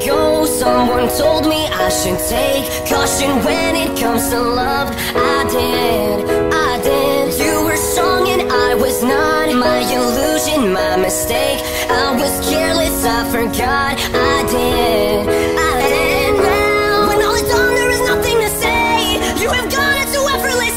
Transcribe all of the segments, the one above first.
to go. Someone told me I should take caution when it comes to love. I did. You were strong and I was not. My illusion, my mistake. I was careless, I forgot. I did. Now, when all is done, there is nothing to say. You have gone into effortlessly.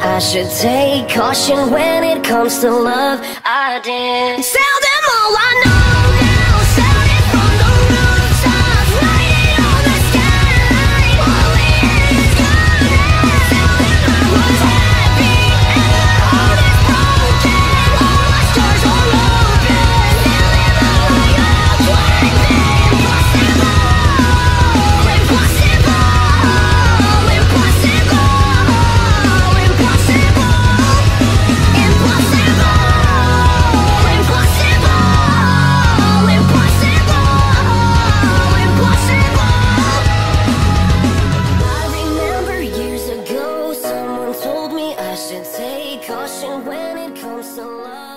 I should take caution when it comes to love. I did. Tell them all I know. Caution when it comes to love.